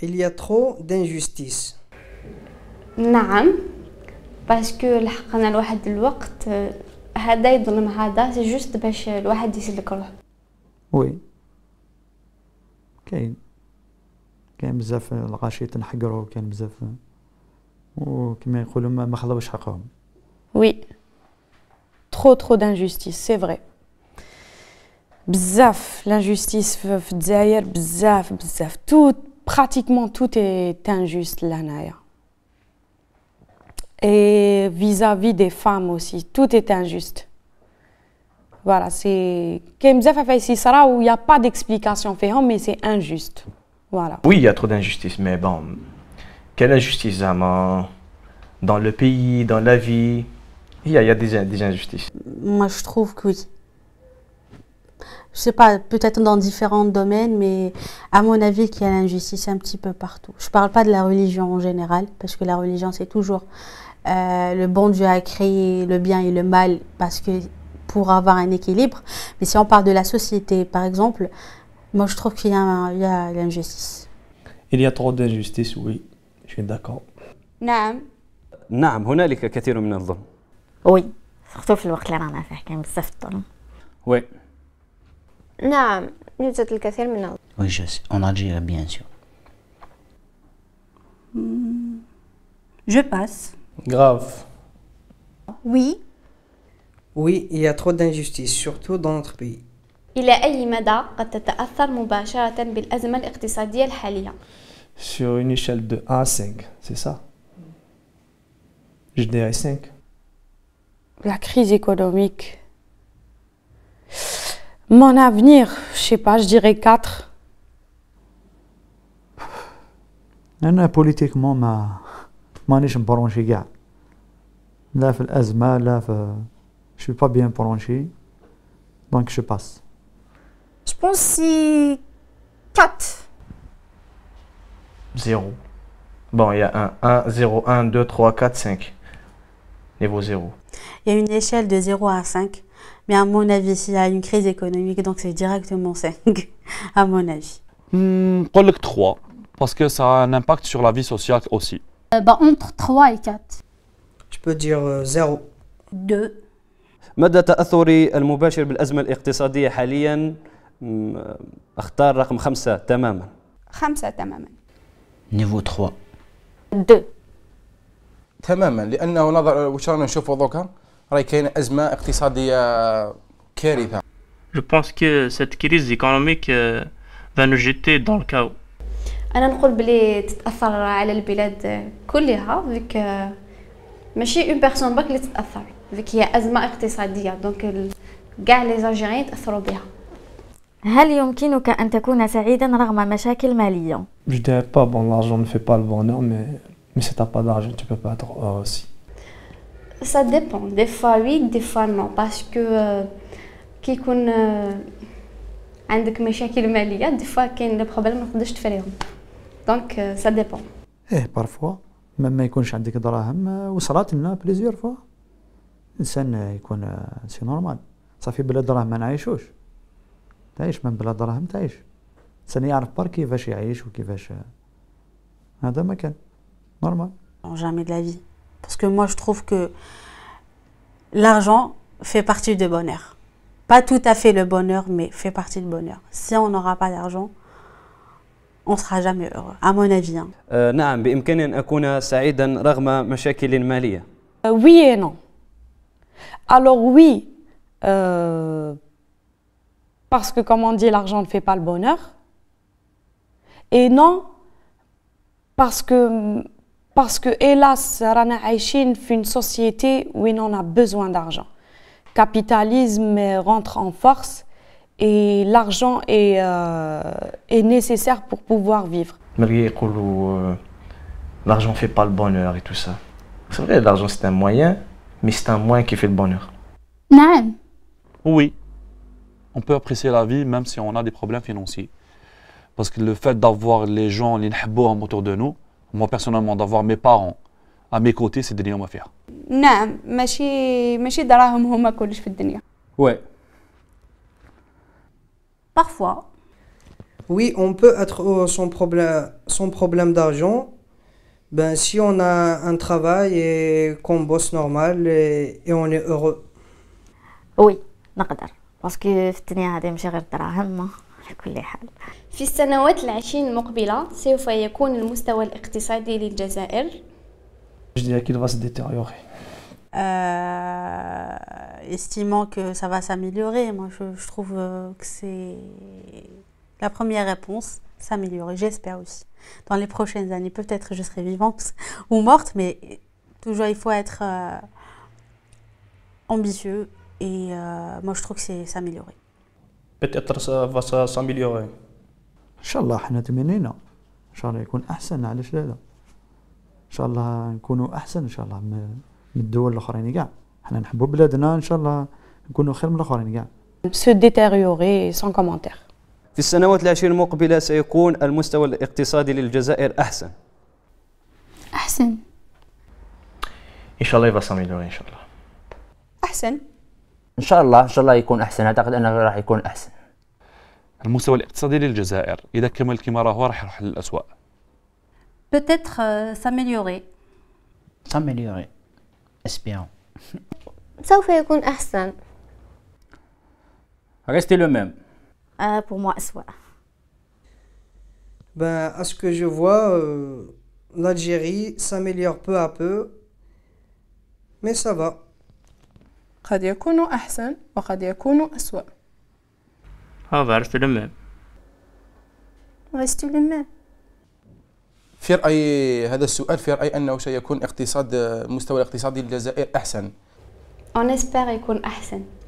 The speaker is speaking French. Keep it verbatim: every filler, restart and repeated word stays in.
Il y a trop d'injustices. نعم باسكو لحقنا لواحد الوقت هذا يظلم هذا سي جوست باش الواحد يسلك روحه. وي كاين كاين بزاف الغاشي تنحقرو كاين بزاف وكما يقولوا ما خلاوش حقهم. وي trop trop d'injustice c'est vrai. بزاف l'injustice في الجزائر بزاف بزاف tout pratiquement tout est injuste لهنايا. Et vis-à-vis des femmes aussi, tout est injuste. Voilà, c'est comme ça où il n'y a pas d'explication, mais c'est injuste. Voilà. Oui, il y a trop d'injustice, mais bon, quelle injustice, hein, dans le pays, dans la vie, il y a, il y a des, des injustices. Moi, je trouve que oui. Je sais pas, peut-être dans différents domaines, mais à mon avis, qu'il y a l'injustice un petit peu partout. Je parle pas de la religion en général, parce que la religion, c'est toujours euh, le bon Dieu a créé le bien et le mal, parce que pour avoir un équilibre. Mais si on parle de la société, par exemple, moi, je trouve qu'il y a l'injustice. Il y a trop d'injustice, oui. Je suis d'accord. Naam. Naam, هنالك كثير من الظلم. Oui, surtout في الوقت اللي رانا فيه كاين بزاف الظلم. Oui. نعم يوجد الكثير من الظلم. Oui, je sais. En Algérie, bien sûr. Mmh. Je passe. Grave. Oui. Oui, il y a trop d'injustice, surtout dans notre pays. إلى أي مدى قد تتأثر مباشرة بالأزمة الاقتصادية الحالية؟ Sur une échelle de un à cinq, c'est ça? Je dirais cinq. La crise économique. Mon avenir, je sais pas, je dirais quatre. أنا politiquement ما مانيش مبرونشي كاع. لا في الأزمة لا في. Je suis pas bien branché, donc je passe. Je pense si quatre. zéro. Bon, il y a un, un, zéro, un, deux, trois, quatre, cinq. Niveau zéro. Il y a une échelle de zéro à cinq. Mais à mon avis, s'il y a une crise économique, donc c'est directement cinq, à mon avis. Hmm, trois, parce que ça a un impact sur la vie sociale aussi. Euh, bah, entre trois et quatre. Je peux dire euh, zéro. deux. مدى تأثري المباشر بالأزمة الاقتصادية حالياً أختار رقم خمسة تماماً. خمسة تماماً. نيفو ثلاثة. اثنين. تماماً لأنه نظر واش رانا نشوفو دوكا راهي كاينة أزمة اقتصادية كارثة. Je pense que cette crise économique va nous jeter dans le chaos. أنا نقول بلي تتأثر على البلاد كلها فيك ماشي أون بيرسون باك اللي تتأثر. فيك هي أزمة اقتصادية دونك كاع لي زالجيريان تأثروا بها. هل يمكنك أن تكون سعيدا رغم مشاكل مالية؟ Je dirais pas bon l'argent ne fait pas le bonheur mais mais si t'as pas d'argent tu peux pas être heureux aussi. Ça dépend des fois oui des fois non parce que كي يكون عندك مشاكل مالية des fois كاين لي بروبليم ما تقدرش تفريهم دونك ça dépend. إيه parfois ما يكونش عندك دراهم وصلت لنا بليزيور فوا. الانسان يكون سي نورمال صافي بلا دراهم ما نعيشوش تعيش من بلا دراهم تعيش الانسان يعرف برك كيفاش يعيش وكيفاش هذا ما كان نورمال jamais de la vie parce que moi je trouve que l'argent fait partie du bonheur pas tout à fait le bonheur mais fait partie du bonheur si on n'aura pas d'argent on ne sera jamais heureux à mon avis نعم بإمكاني أن أكون سعيدا رغم مشاكل مالية oui et non. Alors oui, euh, parce que comme on dit, l'argent ne fait pas le bonheur. Et non, parce que, parce que hélas, Rana Aïchin fait une société où on a besoin d'argent. Capitalisme rentre en force et l'argent est, euh, est nécessaire pour pouvoir vivre. L'argent ne fait pas le bonheur et tout ça. C'est vrai, l'argent c'est un moyen. Mais c'est un moyen qui fait le bonheur. Non. Oui, on peut apprécier la vie même si on a des problèmes financiers. Parce que le fait d'avoir les gens, les nhabouham autour de nous, moi personnellement, d'avoir mes parents à mes côtés, c'est des ma faire. Non, mais c'est darahum huma kollish fi dunya. Ouais. Parfois. oui, on peut être sans problème, sans problème d'argent. Ben, si on a un travail et qu'on bosse normal et, et on est heureux. Oui, نقدر. parce que في الدنيا هذه مش غير الدراهم. على كل حال. في السنوات العشرين المقبلة سوف يكون المستوى الاقتصادي للجزائر. Je dirais qu'il va se détériorer. Euh, estimant que ça va s'améliorer, moi je, je trouve que c'est la première réponse, s'améliorer, j'espère aussi. Dans les prochaines années, peut-être je serai vivante ou morte, mais toujours il faut être euh, ambitieux et euh, moi je trouve que c'est s'améliorer. Peut-être ça va s'améliorer. Inch'Allah, nous sommes Inch'Allah, il va être meilleur. Inch'Allah, نكونوا أحسن إن شاء الله من الدول الأخرين كاع. إحنا نحبوا بلادنا إن شاء الله نكونوا خير من الآخرين كاع. Se détériorer sans commentaire. في السنوات العشرين المقبلة سيكون المستوى الاقتصادي للجزائر أحسن. أحسن. إن شاء الله يبقى ساميلور إن شاء الله. أحسن. إن شاء الله إن شاء الله يكون أحسن، أعتقد أنه راح يكون أحسن. المستوى الاقتصادي للجزائر إذا كمل كما راهو راح يروح للأسوأ. Peut-être euh, s'améliorer. S'améliorer. Espérons. سوف يكون أحسن. Restez le même. Euh, pour moi, أسوأ. Ben, à ce que je vois, euh, l'Algérie s'améliore peu à peu, mais ça va. قد يكون أحسن وقد يكون أسوأ. هذا restez le même. Restez le même. في رأيي هذا السؤال في رأيي أنه سيكون اقتصاد مستوى الاقتصادي للجزائر أحسن. On espère يكون أحسن.